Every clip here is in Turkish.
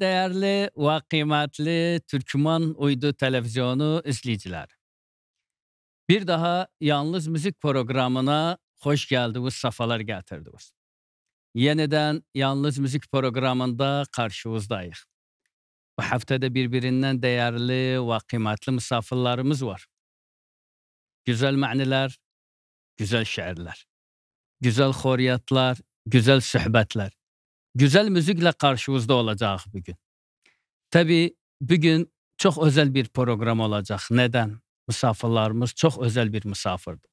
Değerli ve kıymetli Türkmen Uydu Televizyonu izleyiciler. Bir daha Yalnız Müzik programına hoş geldiniz, safalar getirdiniz. Yeniden Yalnız Müzik programında karşınızdayız. Bu haftada birbirinden değerli ve kıymetli misafirlerimiz var. Güzel maniler, güzel şiirler, güzel koriyatlar, güzel sohbetler. Güzel müzikle karşınızda olacak bugün. Tabi bugün çok özel bir program olacak. Neden? Misafirlerimiz çok özel bir misafirdi.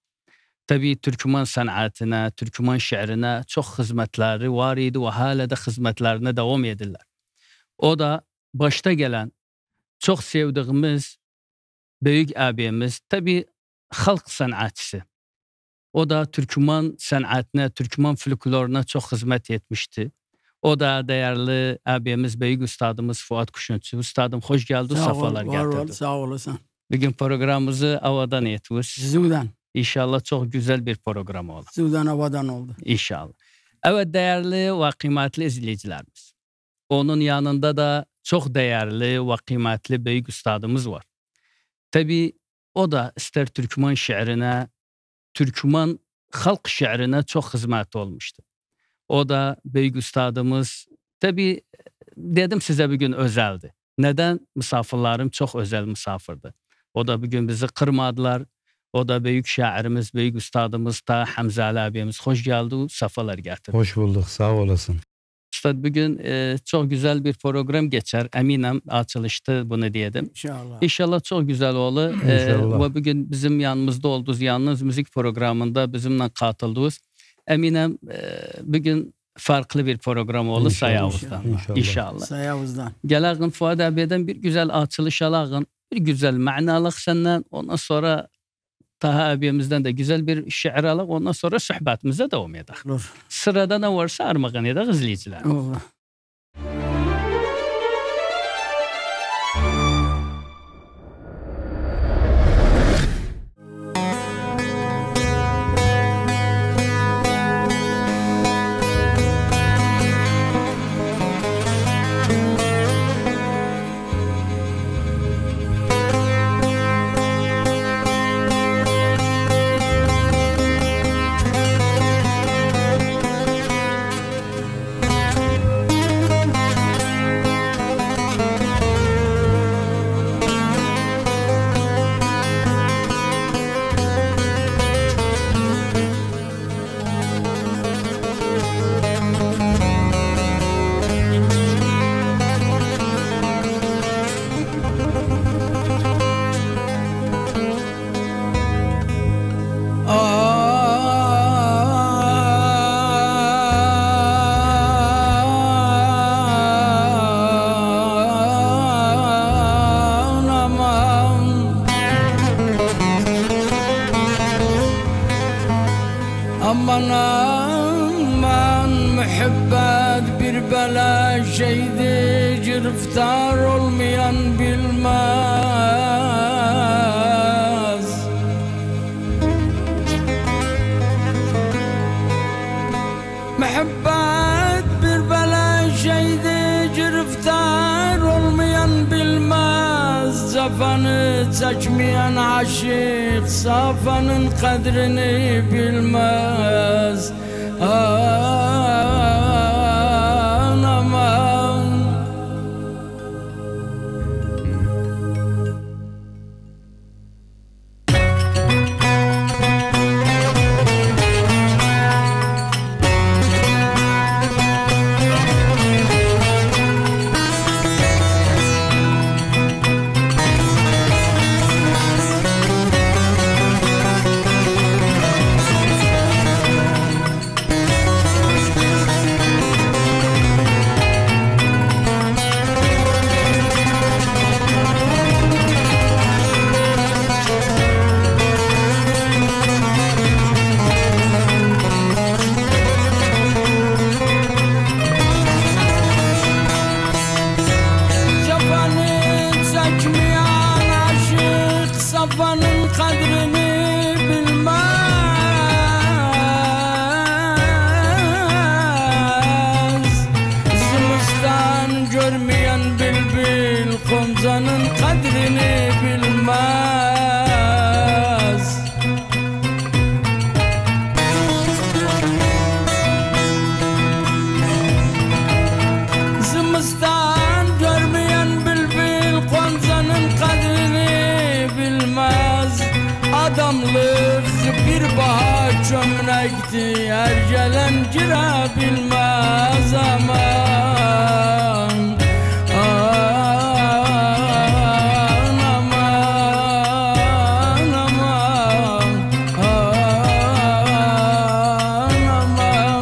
Tabi Türkmen sanatına, Türkmen şiirine çok hizmetleri var idi ve hala da hizmetlerine devam edirler. O da başta gelen çok sevdiğimiz büyük abimiz tabi halk sanatçısı. O da Türkmen sanatına, Türkmen folkloruna çok hizmet etmişti. O da değerli abimiz, büyük üstadımız Fuat Kuşunç. Üstadım hoş geldin, safalar getirdin. Sağ olasın. Bugün programımızı havadan etmiş. Sizden. İnşallah çok güzel bir program oldu. Sizden havadan oldu. İnşallah. Evet değerli ve kıymetli izleyicilerimiz. Onun yanında da çok değerli ve kıymetli büyük üstadımız var. Tabi o da ister Türkmen şiirine, Türkmen halk şiirine çok hizmet olmuştu. O da büyük üstadımız. Tabi dedim size bugün özeldi. Neden? Misafirlerim çok özel misafirdi. O da bugün bizi kırmadılar. O da büyük şairimiz, büyük üstadımız Tah Hamzalı abimiz. Hoş geldi, safalar getirdi. Hoş bulduk, sağ olasın. Üstad bugün çok güzel bir program geçer. Eminim açılıştı bunu diyedim. İnşallah. İnşallah çok güzel olur. İnşallah. Ve bugün bizim yanımızda olduğunuz Yalnız Müzik programında bizimle katıldınız. Eminim bugün farklı bir program olur Sayavuz'dan. İnşallah. Sayavuz'dan. Gelelim Fuat abi'den bir güzel açılış alalım. Bir güzel manalık senden. Ondan sonra Taha abimizden de güzel bir şiir alalım. Ondan sonra sohbetimize devam edelim. Sırada ne varsa armağan edelim izleyiciler. Allah. Muhabbet çekmeyen aşık safanın kadrini bilmez. Anam. Her gelen gira bilmez aman. Aman aman aman aman aman.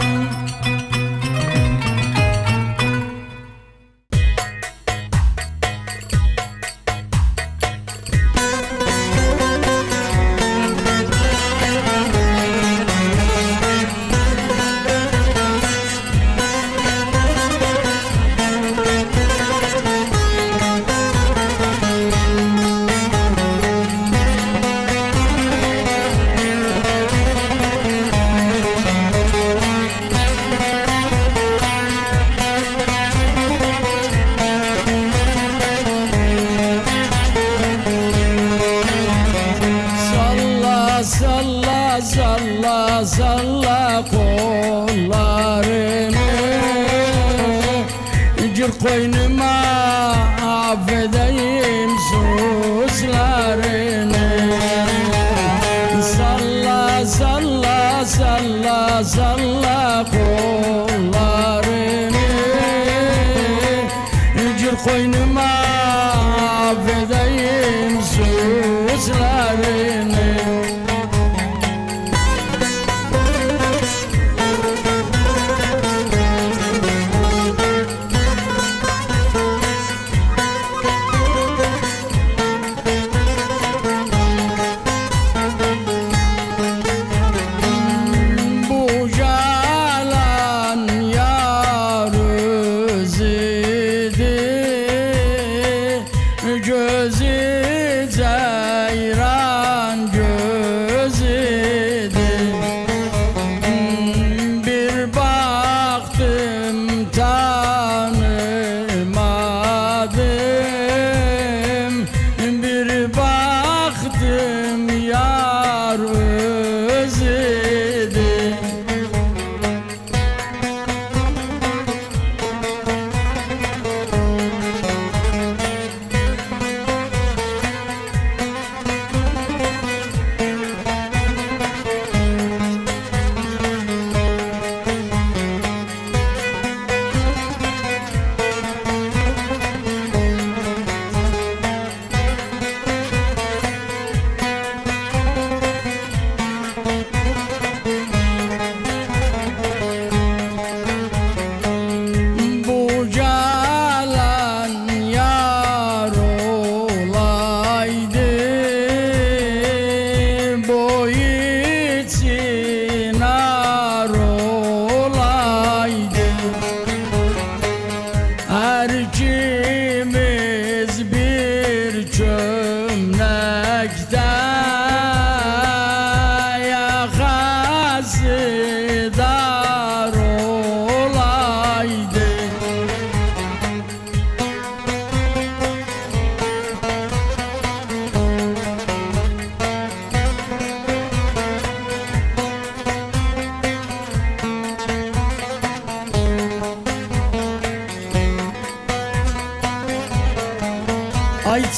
Bu can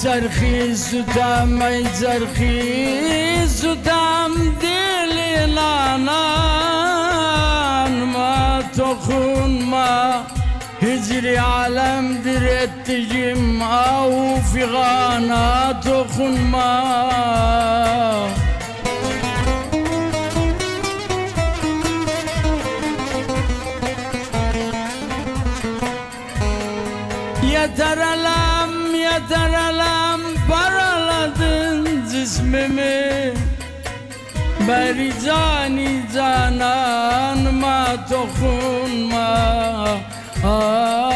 چرخی زودم ای چرخی زودم دل لانان ما تو خون ما هجر عالم درت جمع و فغانا تو خون ما Yeter alem, yeter alem Paraladın cismimi Beri cani cananma Dokunma Aman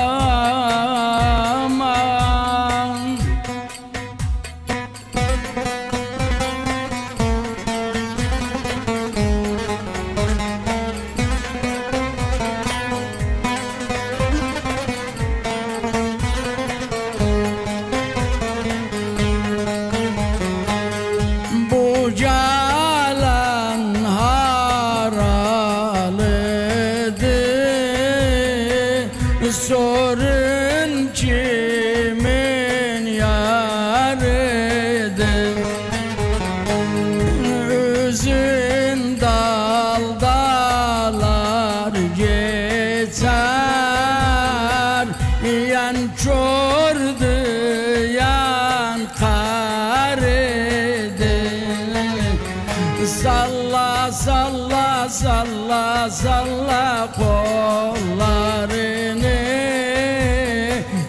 Salla kollarını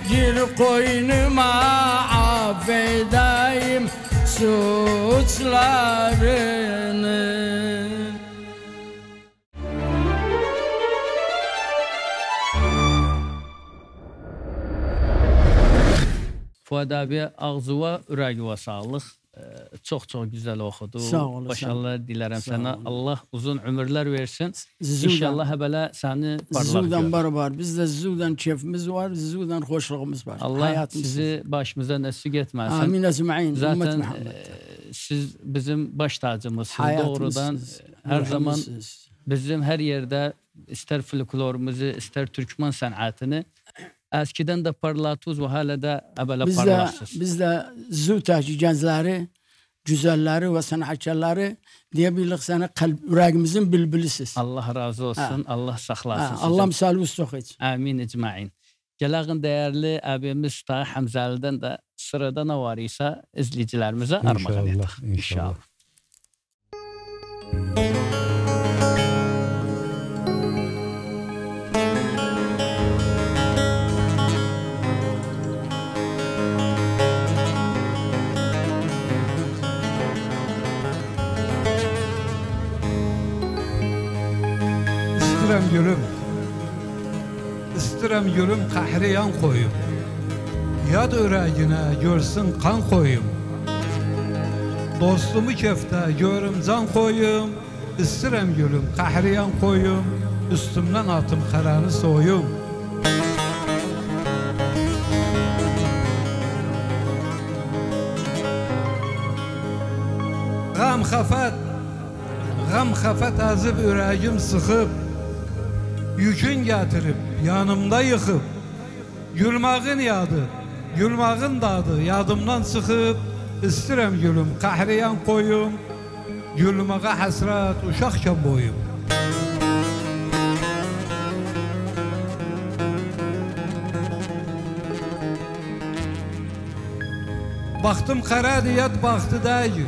Gir koynuma affedeyim suçlarını Fuat abi ağzıva üreğiva sağlıq Çox-çox güzel oxudu. Başarılar dilərəm sənə. Allah uzun ömürlər versin. İnşallah həbələ səni parlar görür. Zudan bar var. Bizdə zudan keyfimiz var. Zudan xoşluğumuz var. Allah sizi başımıza nəsiq etməsin. Amin əzməyin. Zaten siz bizim baş tacımızsınız. Doğrudan hər zaman bizim hər yerdə istər folklorumuzu, istər Türkmen sənətini Əskidən də parlatuz və hələ də əbələ parlarsız. Biz də zühtəki gəncləri, güzəlləri və sənətkərləri deyə bilirik sənə ürəqimizin bilbilisiz. Allah razı olsun, Allah saxlasın. Allah misali ustoq etsin. Əmin icmain. Gəlağın dəyərli əbimiz Tah Hamzalı'dan da sırada nə var isə izləyicilərimizə armağan edək. İnşallah. İstırəm gülüm, istırəm gülüm qəhriyan qoyum Yad örəginə görsün qan qoyum Dostumu keftə görüm can qoyum İstırəm gülüm qəhriyan qoyum Üstümdən atım xərəni soyum Qəm xəfət əzib örəgim sıxıb Yükün gətirib, yanımda yıxıb Gülmağın yadı, gülmağın dadı Yadımdan sıxıb, istirəm gülüm Qəhriyan qoyum Gülmağa həsrət, uşaqkən boyum Baxdım qərədiyyət baxdı dəyi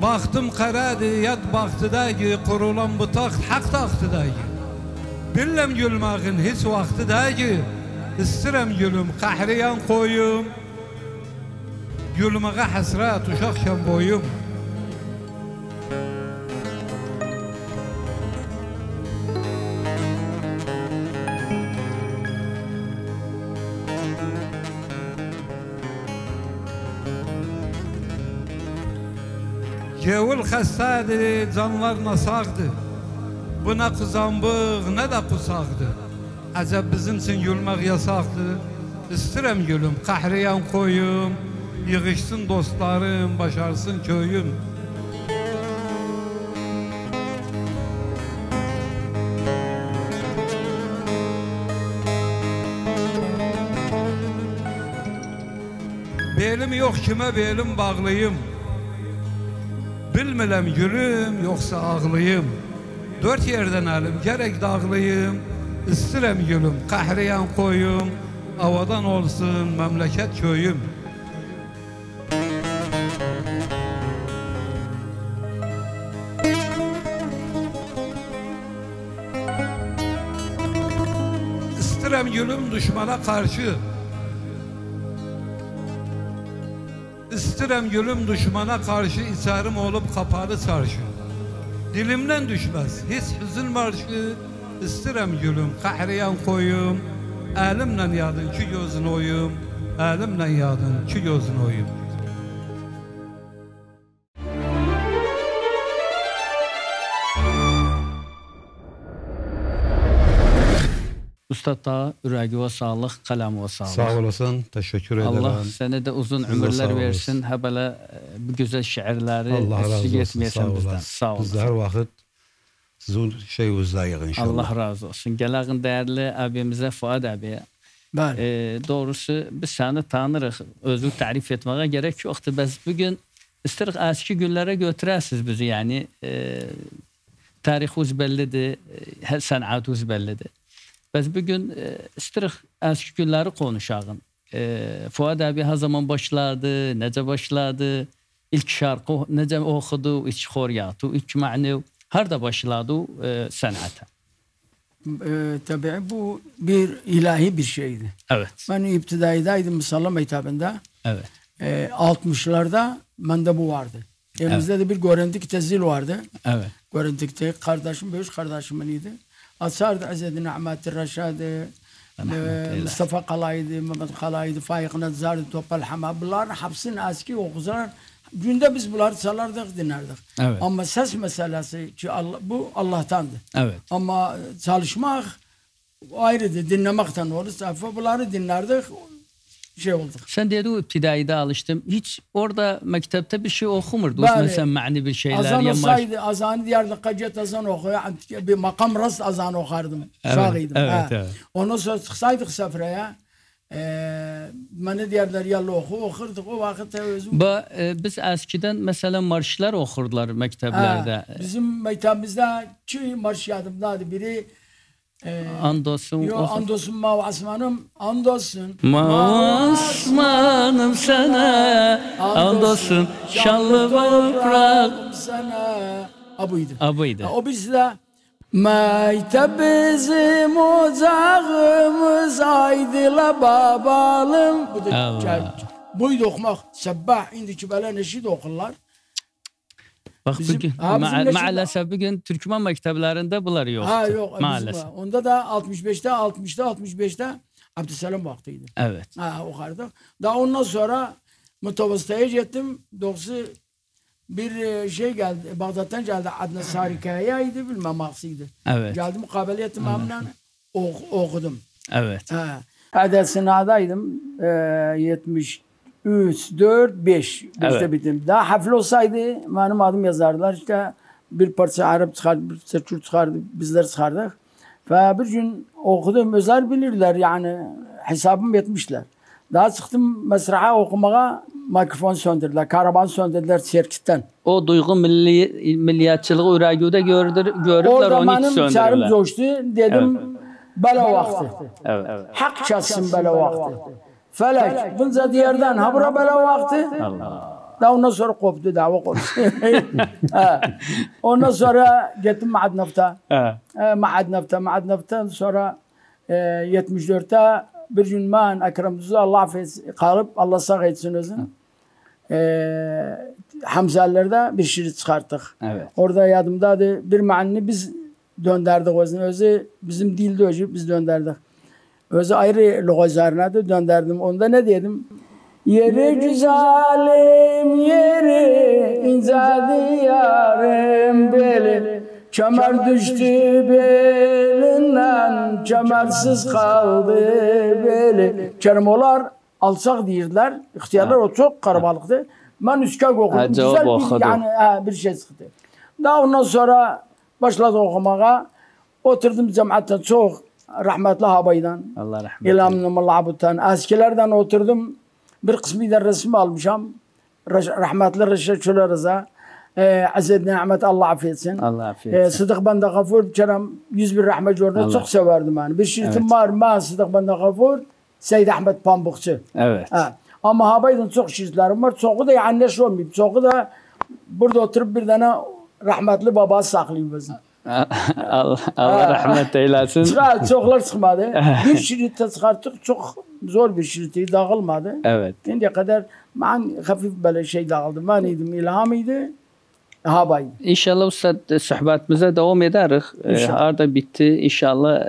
Baxdım qərədiyyət baxtıdəgi, qurulan bu taxt haq taxtıdəgi. Billəm gülməğin heç vaxtıdəgi, istirəm gülüm qəhriyan qoyum. Gülməqə həsrət uşaqkən boyum. Gevul xəstədir, canlar nasaqdır Bu nə qızambıq, nə də qusaqdır Əcəb bizim üçün gülmək yasaqdır İstirəm gülüm, qəhriyan qoyum Yığışsın dostlarım, başarsın köyüm Belim yok kime belim bağlayım, bilmirəm gülüm yoksa ağlayım. Dört yerden elim gerek dağlayım, istirəm gülüm kahriyan koyum, avadan olsun memleket köyüm. İstirəm gülüm düşmana karşı, İstirəm gülüm düşmana karşı, içerim olup kapalı çarşı. Dilimden düşmez hiç hüzün marşı, İstirəm gülüm kahriyan koyum, elimle yadın ki gözün oyum, elimle yadın ki gözün oyum. Üstad da ürəgi və sağlıq, qələm və sağlıq. Sağ olasın, təşəkkür edərəm. Allah sənə də uzun ömürlər versin, həbələ bu gözəl şiirləri təşkik etməyəsən bizdən. Sağ olasın. Biz də hər vaxt sizin şeyinizləyik inşallah. Allah razı olsun. Gələn dəyərli əbimizə, Fuad əbiyə. Bəli. Doğrusu biz səni tanırıq, özü tərif etməyə gərək yoxdur. Bəs bugün istəyirik əski günlərə götürəsiniz bizi, yəni tariximiz bəllidir, sənətimiz bəllidir. Bəs bugün istəyirik əski günləri konuşalım. Fuad əbi hər zaman başladı, necə başladı, ilk şarkı necə oxudu, ilk xoryatı, ilk məniv, harda başladı sənətə? Təbii bu bir ilahi bir şeydi. Evet. Mən ibtidaidaydım Müsallam hitabında. Evet. 60'larda məndə bu vardı. Evimizdə də bir görüntük tezil vardı. Evet. Görüntükdə qardaşım, böyük qardaşımın idi. Açardı Azzeddin Ahmet'i, Reşe'di, Mustafa Kalay'di, Mehmet Kalay'di, Faik Nezzar'di, Topal Hama. Bunların hepsini eski okuzalar. Günde biz bunları çalardık, dinlerdik. Evet. Ama ses meselesi ki bu Allah'tandı. Evet. Ama çalışmak ayrıdır, dinlemekten olur. Bunları dinlerdik, şey olduk. Sen dedi o ibtidaide alıştım. Hiç orada mektepte bir şey okumurdu. Mesela mani bir şeyler. Azan olsaydı, azanı diyardık, gacet azan okuyor. Bir makam rast azan okardım. Evet, şahıydım. Evet, evet. Ondan sonra çıksaydık sefreye. Mani diyarlar yalla oku, okurduk. O vakit özüm. Biz eskiden mesela marşlar okurdular mekteplerde. Bizim mektebimizde iki marş yadımdadır. Biri Andolsun mavi asmanım, andolsun mavi asmanım sana, andolsun şanlı baprağım sana. Abuydu. O birisi de Meytep bizim ocağımız aydıla babalım. Buydu okumak. Sebbah indiki böyle neşid okurlar. Bax bugün, maalesef bugün Türkmen məktəblərində bunlar yoxdur. Ha, yox, maalesef. Onda da 65'te Abdüselam vaxtıydı. Evet. Ha, oxardıq. Daha ondan sonra Mutavasta'ya getdim. Doğrusu bir şey geldi, Bağdat'tan geldi. Adnan Sarikaya idi, bilmem haksıydı. Evet. Geldim, mukabele ettim, hamla okudum. Evet. Adesinadaydım, 70. 3, 4, 5 işte bitirdim. Daha hafif olsaydı benim adım yazardılar. İşte bir parça Arap çıkardı, bir parça Türk çıkardı, bizler çıkardık. Ve bir gün okudum, özel bilirler yani hesabım etmişler. Daha çıktım mesraha okumaya, mikrofon söndürdüler, karavan söndürdüler sirkitten. O duygu milliyatçılığı ürəgüdə görürdüler, onu hiç söndürdüler. Orada benim çarım coştu, dedim bela vakti. Hak çalsın bela vakti. Felek, bunca diğerden habura bela vakti. Da ondan sonra koptu, dava koptu. Ondan sonra gittim Ma'adnaf'ta. Ma'adnaf'tan sonra 74'te bir gün ben Ekrem Düzü Allah affetsin, kalıp Allah sağ etsin özün. Hamzaller'de bir şiir çıkarttık. Evet. Orada yadımdadır, bir manini biz dönderdik özün. Özü bizim dilde özü biz dönderdik. Özü ayrı logozlarına döndürdüm. Onda ne dedim? Yeri güzelim yeri, ince diyarım beli. Kemer düştü belinden, kemersiz kaldı beli. Kerimolar alçak deyirdiler. İhtiyarlar o çok karabalıktı. Ben üskak okudum. Güzel bir, yani, bir şey çıktı. Daha ondan sonra başladım okumaya. Oturdum cemaatten çok. Rahmetli Habay'dan, İlhamlı Mulabut'tan, eskilerden oturdum. bir kısmı da resim almışam. Rahmetli Reşe Çölleriz'e. Azzeddin Ahmet Allah affetsin. Allah affetsin. Sıdık Banda Gafur canım 101 rahmet gördü. Çok severdim yani. Bir şirketim evet. Var ben Sıdık Banda Gafur. Seyyid Ahmet Pampukçı. Evet. Ha. Ama Habay'dan çok şirketlerim var. Çoğu da anneş olmayıp. Çoğu da burada oturup bir tane rahmetli babası saklıyor bizi. Allah rahmet eylesin. Çoklar çıkmadı. Bir şirkette çıkarttık. Çok zor bir şirketi dağılmadı. Evet. Şimdiye kadar ben hafif böyle şey dağıldım. Ben idim ilhamıydı. Habay. İnşallah ustad sohbetimize devam ederiz. Arda bitti. İnşallah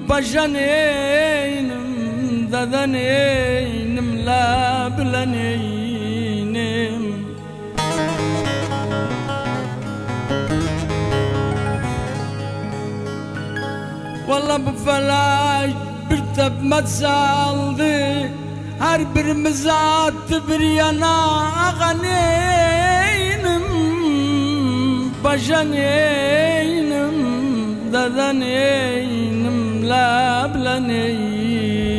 baca neynim, dada neynim, labla neynim. Vallahi bu felak bir tepmet saldı, her birimizi attı bir yana. Ağa neynim, baca neynim, dada neynim, labla neynim.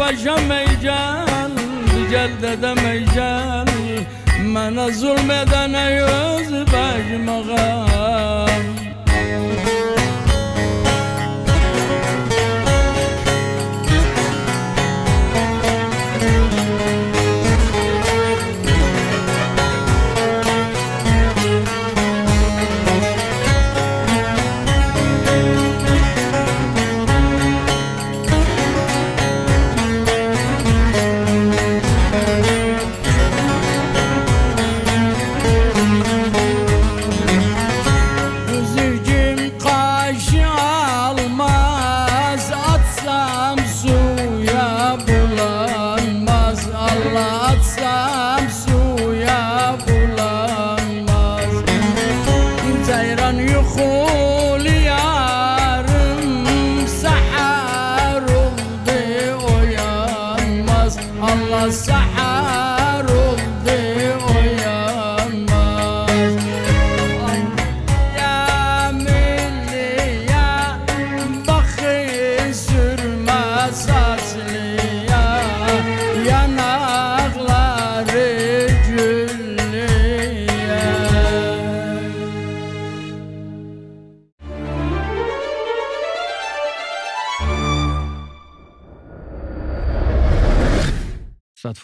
paşam meycan, gel dede meycan, bana zulmeden yüz başmağa.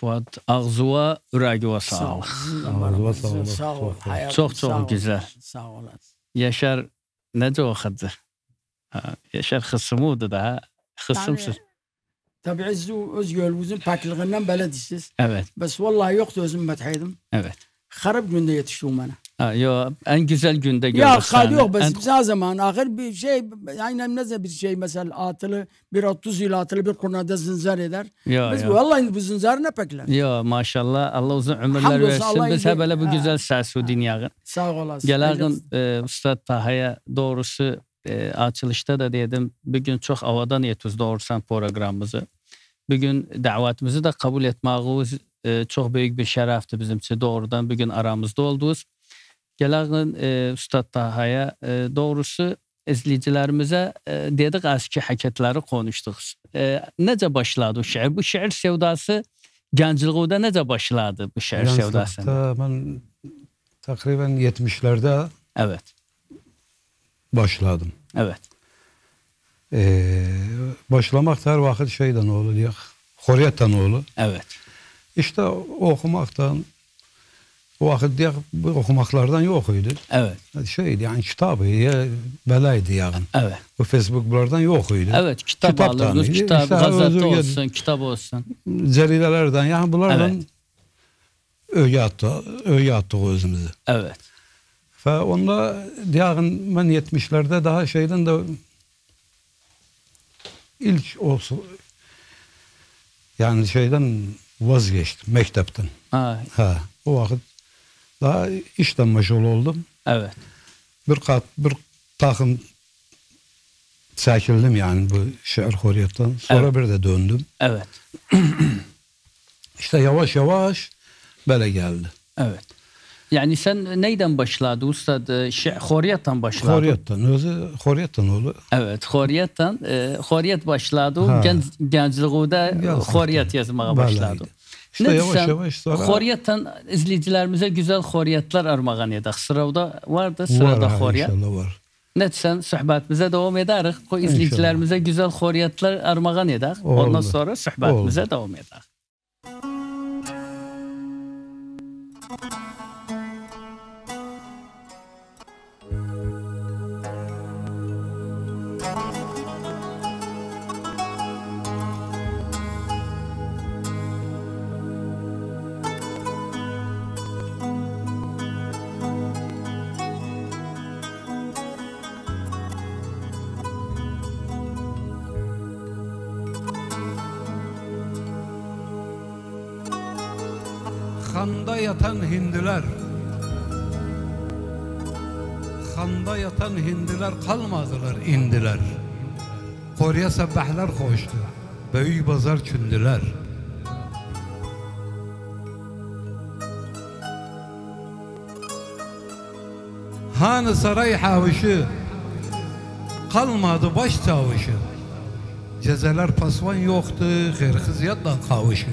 Fuat, ağzına, ürəğinə sağlıq. Sağ ol. Çox-çox gözəl. Sağ olasın. Yaşar necə oxudu? Yaşar xısımıdır da, xısımsız. Tabii siz öz gölünüzün paklığından beledisiniz. Evet. Bəs vallahi yoxdur özüm məthidim. Evet. Xarab gündə yetişdim mənə. Ha, yo, en güzel günde gördüm. Ya hadi yok biz her zaman ağır bir şey yani neze bir şey mesela atılı bir 30 yıl atılı bir kurnada zinzar eder. Yo, biz yo. Vallahi bu zinzar ne pekler. Ya maşallah Allah uzun ömürler versin. Biz hep böyle bu güzel sersu dünyayı. Sağ olasın. Gelerken Üstad Taha'ya doğrusu açılışta da dedim bugün çok havadan yetiyoruz doğrusan programımızı. Bugün davetimizi de kabul etmağımız çok büyük bir şerefti bizim için doğrudan bugün aramızda olduğuz. Gələn Üstad Taha'ya doğrusu izleyicilerimize dedik eski heketleri konuştuk. Necə başladı bu şiir? Bu şiir sevdası gençliğinde necə başladı bu şiir sevdası? Ben takriben 70'lerde evet. başladım. Evet. Başlamak da her vakit şeyden olur. Hürriyetten olur. Evet. İşte okumaktan o vakit diye okumaklardan yokuydu. Evet. Şeydi yani kitabı ya belaydı yani. Evet. Bu Facebook'lardan yokuydu. Evet. Kitap alırız, kitap, işte gazete olsun, kitap olsun. Celilelerden yani bunlardan evet. öğe attık özümüzü. Evet. Ve onda diyelim ben 70'lerde daha şeyden de ilk olsun yani şeyden vazgeçtim mektepten. Ha. O vakit daha işten meşgul oldum. Evet. Bir takım çekildim yani bu şehir hürriyetten. Sonra evet. bir de döndüm. Evet. İşte yavaş yavaş böyle geldi. Evet. Yani sen neyden başladı ustad? Hürriyetten başladı. Hürriyetten. Özü hürriyetten oldu. Evet. Hürriyetten. Hürriyet başladı. Gençliğinde hürriyet yazmaya başladı. İşte yavaş yavaş sonra... Hürriyetten izleyicilerimize güzel hürriyetler armağan edək. Sırada vardı, sırada hürriyet. Var. Ne desen, sohbetimize devam ederiz. O izleyicilerimize güzel hürriyetler armağan edək. Ondan sonra sohbetimize devam edək. Xanda yatan hindiler kalmadılar indiler. Koreya sabahlar koştu, büyük bazar kündüler. Hanı saray havuşu kalmadı baş çavuşu. cezeler pasvan yoktu, hırkıziyatla kavuşu.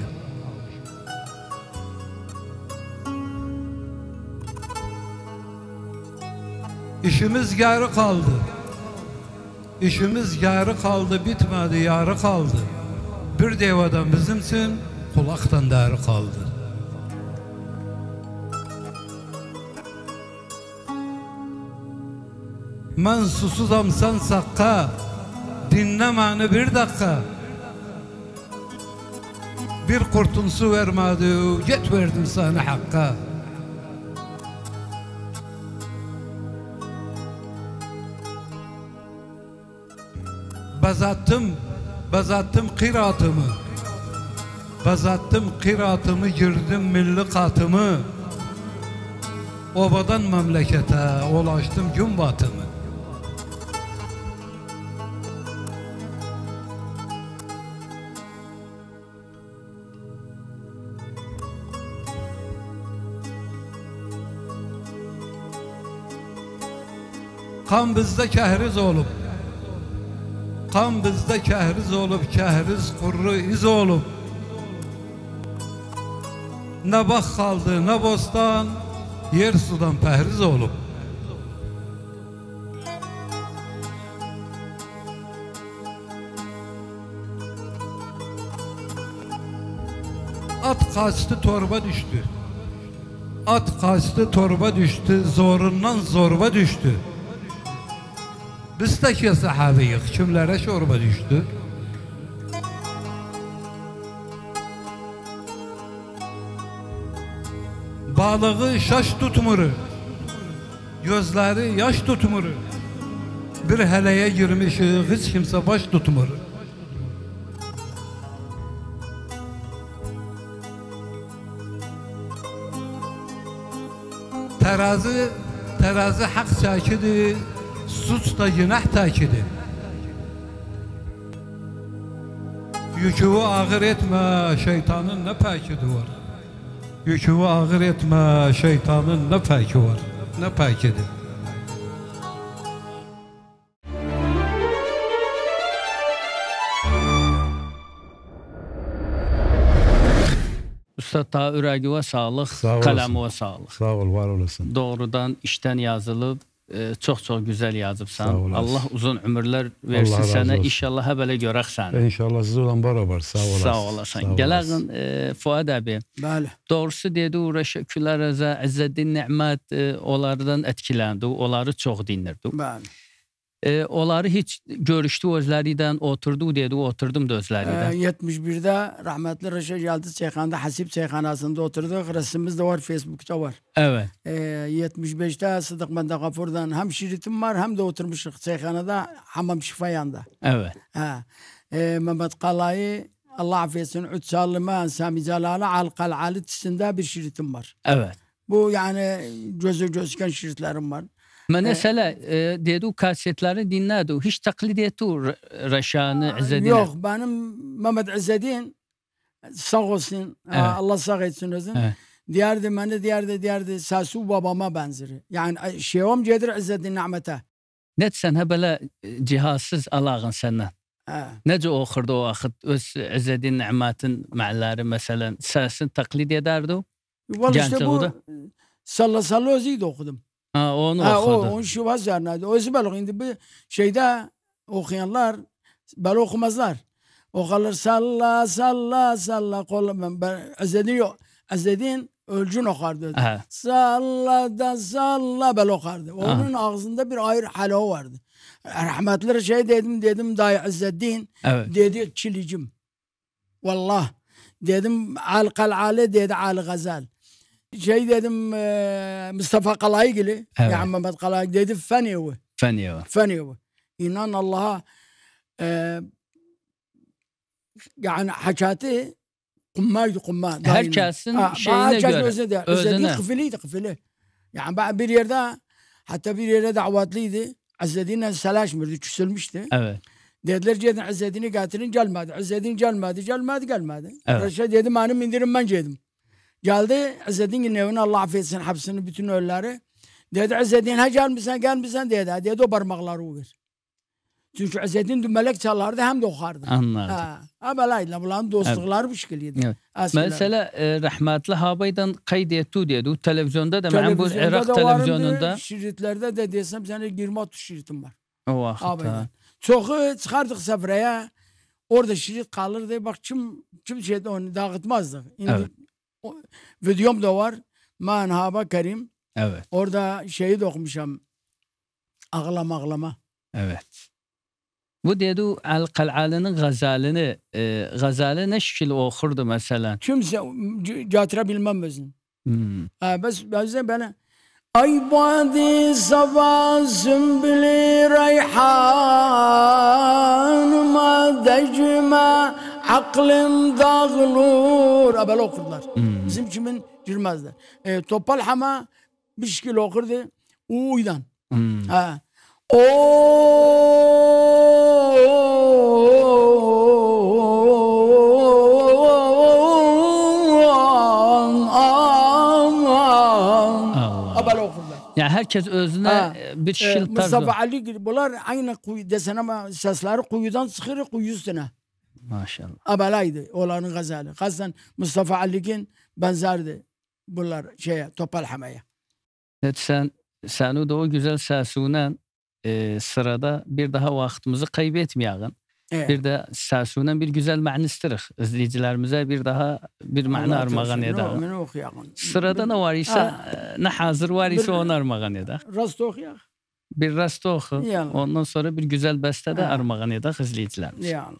İşimiz yarı kaldı. İşimiz yarı kaldı, bitmedi, yarı kaldı. Bir devadan bizimsin, kulaktan darı kaldı. Ben susuzam sen sakka, dinlemeni bir dakika. Bir kurtun su vermedi, yet verdim sana hakka. Bazattım kıratımı, bazattım kıratımı, girdim milli katımı. Obadan memlekete ulaştım gün batımı. Kan bizde kehriz olup, kan bizde kehriz olup, kehriz kurru iz olup. Ne bak kaldı ne bostan, yer sudan pehriz olup. At kaçtı torba düştü, at kaçtı torba düştü, zorundan zorba düştü. Biz tekiye sahabiyik, kimlere şorba düştü? Balığı şaş tutmuru, gözleri yaş tutmuru. Bir heleye girmiş, hiç kimse baş tutmuru. Terazi hak çakidir, suç da günah takidir. Yüküvü ağır etme, şeytanın ne pakidi var? Yüküvü ağır etme, şeytanın ne paki var? Ne pakidir? Ta ürəgivə sağlıq, qələmivə sağlıq. Sağ ol, var olasın. Doğrudan işdən yazılıb, çox-çox güzəl yazıbsan. Allah uzun ömürlər versin sənə, inşallah həbələ görək səni. İnşallah siz olan barabar, sağ olasın. Sağ olasın. Gələqin, Fuad əbi, doğrusu dedi, Rəşəkülər əzə, Azzeddin Ahmet onlardan ətkiləndi, onları çox dinirdi. Bəli. Onları hiç görüştü özleriyle, oturdu dedi, oturdum da özleriyle. 71'de rahmetli Reşit Yaldız Şeyhan'da, Hasip Şeyhan'asında oturduk. Resmimiz de var, Facebook'ta var. Evet. 75'te Sıdık Banda Gafur'dan hem şiritim var, hem de oturmuşuk Şeyhan'da, Hamam Şifayan'da. Evet. Mehmet Kalahi, Allah affetsin, Üç Salim'e, Sami Celal'e, Al-Qal'a içinde bir şiritim var. Evet. Bu yani gözü gözüken şiritlerim var. Mesela dedi o kasetleri dinledi. Hiç taklit etti o Reşan'ı İzzeddin'e. Yok, benim Mehmet İzzeddin sağ olsun, evet. Allah sağ etsin özün. Evet. Diyerdi beni, diyerdi, sasu babama benzeri. Yani şeyom cedir İzzeddin Ahmet'e. Ne sen hebele cihazsız alağın senden? Nece okurdu o vakit öz İzzeddin Ahmet'in ma'ları mesela? Sesini taklit ederdi o? Vallahi işte bu sallı özüyü de okudum. Ha, onu şüphaz yarınaydı. Oysa böyle şimdi bir şeyde okuyanlar böyle okumazlar. Okarlar salla kolum. Azzeddin ölçün okardı. Aha. Salla böyle okardı. Onun aha ağzında bir ayrı halo vardı. Rahmetli şey dedim dayı Azzeddin, evet, dedi çilicim. Vallah dedim Al-Qal'a dedi Al-Gazal. Şey dedim Mustafa Kalay gibi, evet, ya Mehmet Kalay dedi faniyo. İnan Allah'a yani hakati kumma. Herkesin şeyine göre. Özdeni kıfiliydi. Yani bir yerde, hatta bir yerde davatlıydı. Azzeddin'le selaşmırdı, küsülmüştü. Evet. Dediler ki Azzeddin'i getirin, gelmedi. Azzeddin gelmedi. Evet. Şey dedim hanım indirin ben yedim. Geldi Azzeddin'in evine, Allah affetsin hapsini bütün ölüleri. Dedi Azzeddin ha gelmişsen dedi. Dedi o parmakları ver. Çünkü Azzeddin melek çalardı hem de okardı. Anladım. Ha belayla bunların dostlukları bu şekildeydi. Evet. Mesela rahmetli Habay'dan kaydettu diyordu. Televizyonda da ben bu Irak televizyonunda. Şiritlerde de desem sana 26 şiritim var. O vaxtda. Çoxu çıxardıq səfrəyə. Orada şirit kalırdı. Bak kim şeyde onu dağıtmazdı. İndi evet. Videom da var. Man Haba Kerim. Evet. Orada şeyi de okumuşam. Ağlama ağlama. Evet. Bu dedi Al-Qal'anın gazalini. Gazalı ne şekil okurdu mesela? Kimse getire bilmem özün. Bazen bana ay badi sabah zümbülü reyhanıma decme aklım dağılır. Abel okurdular. Bizim kimin girmezler. Topal Hama bir şekil okurdu. Uydan. Ha. Yani herkes özüne bir şil tarzı. Mustafa Ali bunlar aynı kuyu desen ama sesleri kuyudan çıkır kuyu üstüne. Maşallah. Abelaydı olanın gazali. Hasan Mustafa Ali'nin benzerdi bunlar şeye Topal Hama'ya. Evet sen da o güzel sesine sırada bir daha vaktimizi kaybetmeyelim. Evet. Bir de sesine bir güzel mani istirih. İzleyicilerimize bir daha bir mani armağan edelim. Sırada ne var ise ne hazır var ise onu armağan edelim. Rastı okuyalım. Bir rastı oku. Yani. Ondan sonra bir güzel beste de armağan edelim izleyicilerimize. Yani.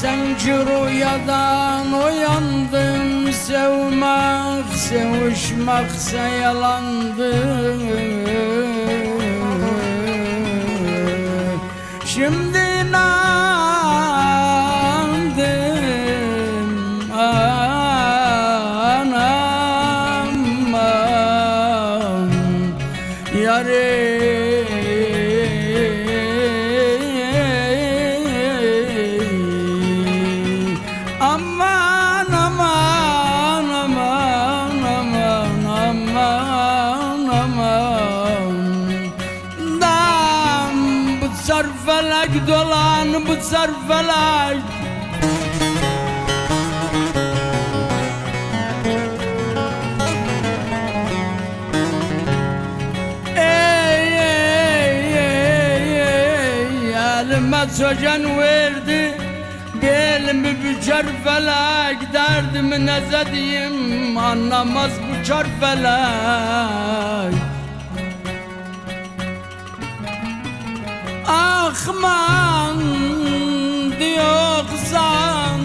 sanki rüyadan uyandım. Sevmek, sevişmekse yalandım. Şimdi inandım anam, yarim. Dolan bu sarfalar. Ey ey ey ey, elime socan verdi, belimi büçer felak. Derdimi ne zedeyim, anlamaz bu çar felak. Ahman diyorsan,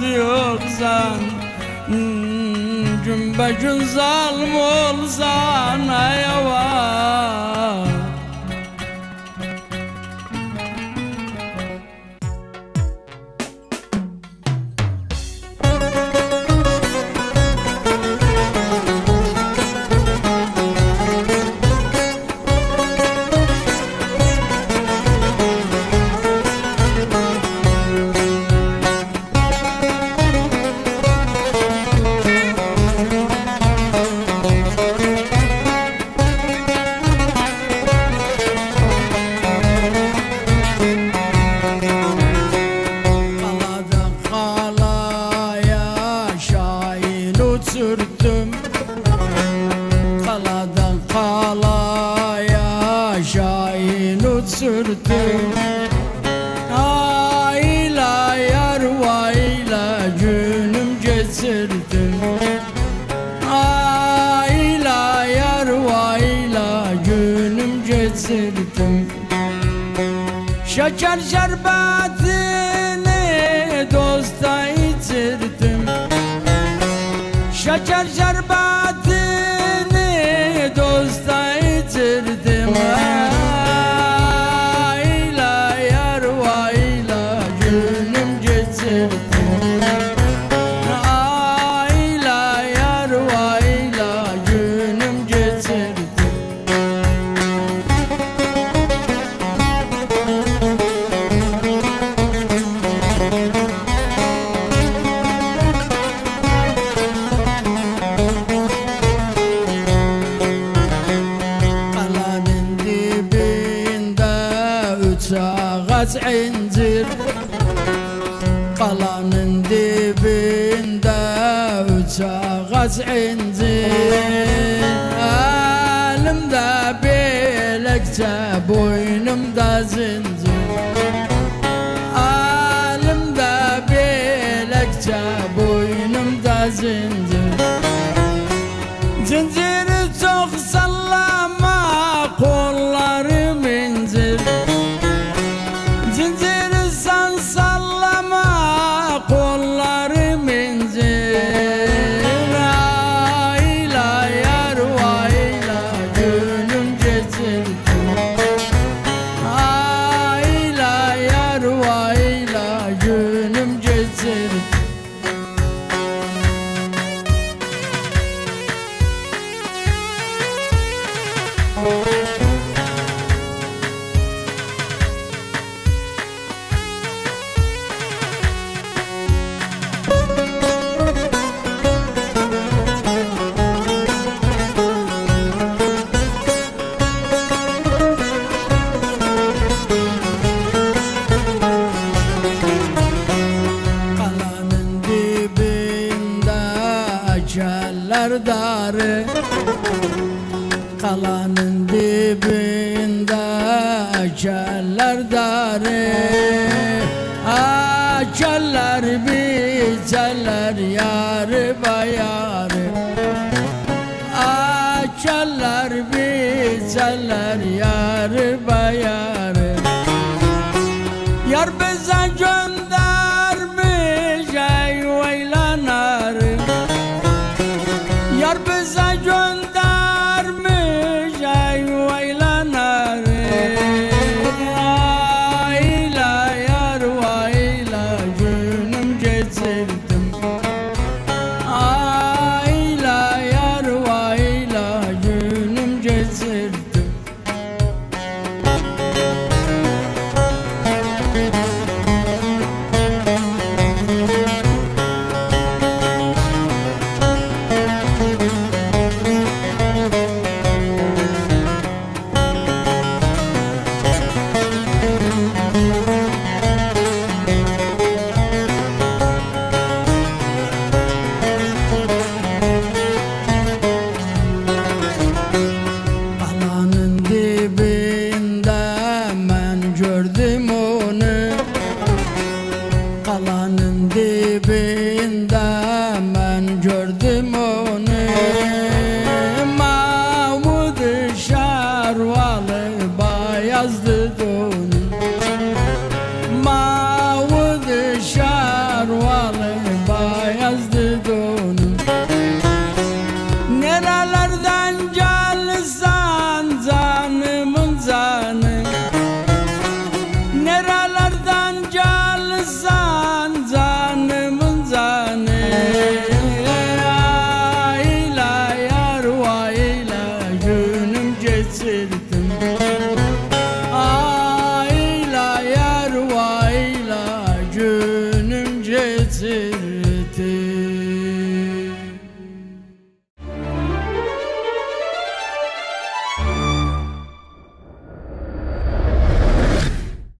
diyorsan cümbecün zalim olsan ayva. Şeker şerbetini dosta içirdim. Şeker şerbetini dosta içirdim. Ayla yar vayla günüm geçirdim. Ayla yar vayla günüm geçirdim. Kalanın dibinde üç ağaç incir. Elimde bilekçe, boynumda zincir. Elimde bilekçe, boynumda zincir. Zinciri çok sallama, kollarım incir. Kalanın dibinde açarlar darı. Açarlar biçerler yarı bayarı. Açarlar biçerler yarı bayarı. geçirdim. Ayla yar vayla günüm geçirdim.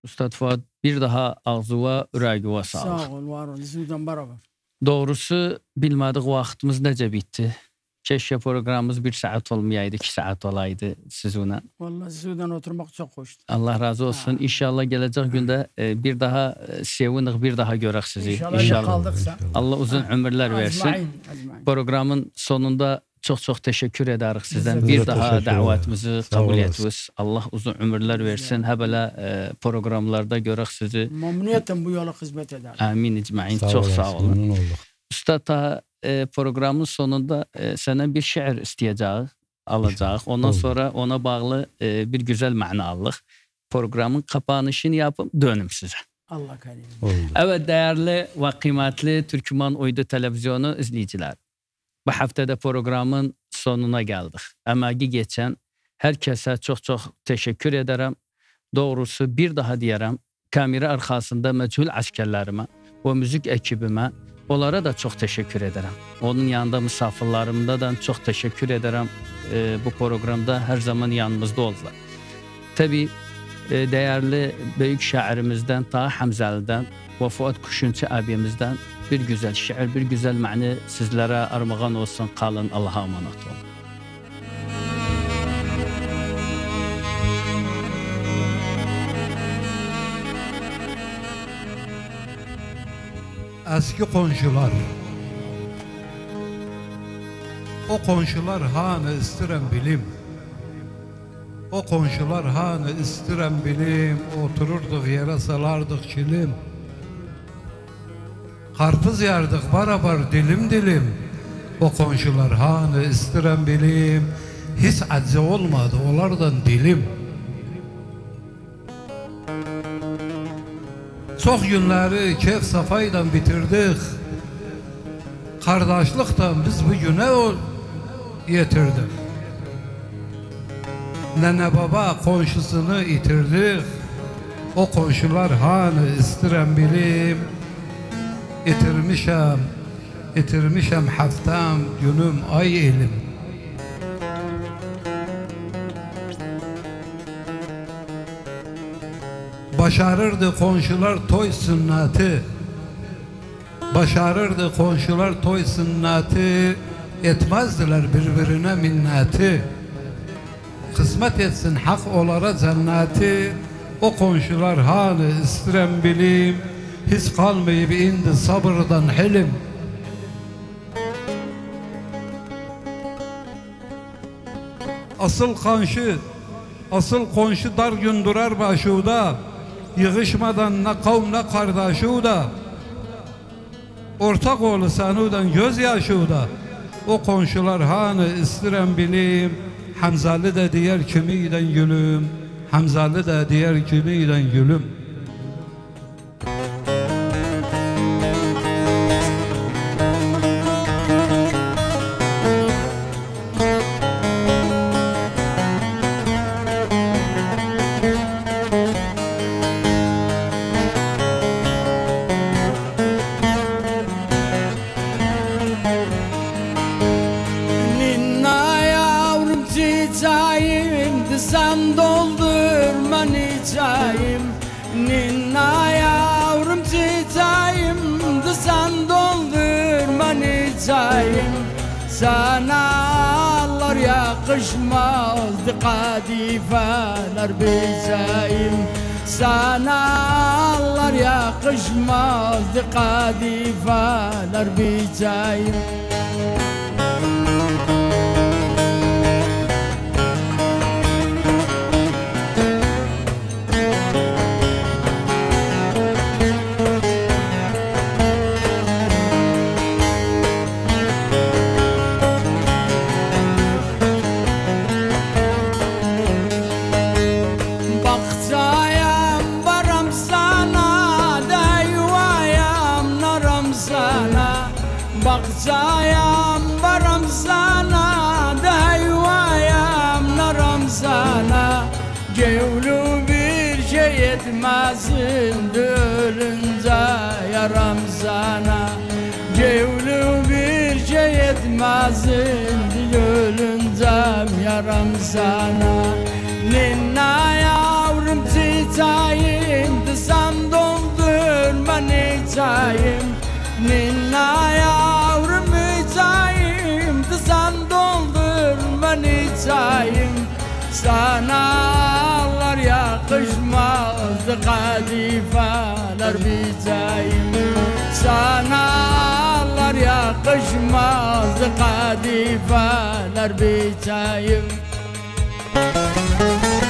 Üstad Fuat, bir daha ağzuva, ürəğuva sağ ol. Sağ ol, var ol. Bizimdən bərabər. Doğrusu, bilmədik vaxtımız necə bitdi. Keşke programımız bir saat olmayaydı, 2 saat olaydı sizinle. Vallahi sizinle oturmak çok hoştu. Allah razı olsun. Ha. İnşallah gelecek günde bir daha sevindik, bir daha görək sizi. İnşallah. Kaldıksa. Allah uzun ömürler versin. Azmain. Programın sonunda çok teşekkür ederiz sizden. Bir daha davetimizi kabul ettiniz. Allah uzun ömürler versin. Həbələ programlarda görək sizi. Memnuniyetim bu yola hizmet eder. Amin icmain. Çok sağ olun. Üstad, programın sonunda senden bir şiir isteyeceğiz, alacağız. Ondan sonra ona bağlı bir güzel manalıq programın kapanışını yapıp dönüm size. Allah karim. Evet, değerli ve kıymetli Türkmen Uydu Televizyonu izleyiciler. Bu haftada programın sonuna geldik. Əməyi geçen herkese çok teşekkür ederim. Doğrusu bir daha deyirəm, kamera arkasında məchul askerlerime, o müzik ekibime, onlara da çok teşekkür ederim. Onun yanında misafirlerimde de çok teşekkür ederim. Bu programda her zaman yanımızda oldular. Tabi değerli büyük şairimizden, Tah Hamzalı'dan ve Fuat Kuşunç abimizden bir güzel şiir, bir güzel mani sizlere armağan olsun. Kalın, Allah'a emanet olun. Eski komşular, o komşular hani istirem bilim, o komşular hani istirem bilim, otururduk yere salardık çilim, karpuz yerdik barabar dilim dilim, o komşular hani istirem bilim, hiç acı olmadı onlardan dilim. Çox günləri Kehf Safayla bitirdik. Kardeşlikten biz bu güne yetirdik. Nene baba konşusunu itirdik. O konşular hani istirəm bilim. İtirmişəm haftam, günüm, ay elim. Başarırdı komşular toy sünnatı, başarırdı komşular toy sünnatı, etmezdiler birbirine minnatı. Kısmet etsin hak olara cennatı, o komşular hani istirem bilim, hiç kalmayıp indi sabırdan hilim. Asıl konşu dar gün durar başuda, yığışmadan ne kavm ne kardeşu da, ortak oğlu sanudan gözyaşı da, o komşular hani istirem bilim, Hamzalı da diğer kimiyden gülüm, Hamzalı da diğer kimiyden gülüm. Alırsan doldurma Nisa'yı, sana allar yakışmazdı kadifeler Bisa'yım. Sana allar yakışmazdı kadifeler Bisa'yım. Ramzana gevlu bir şey etmezim gülüncem ya Ramzana. Ninaya yavrum çiçeğim, desem doldurma içeyim. Ninaya yavrum içeyim, desem doldurma içeyim. Sana allar yakışmazdı kadifeler Bisa'yım. Sana allar yakışmazdı kadifeler Bisa'yım.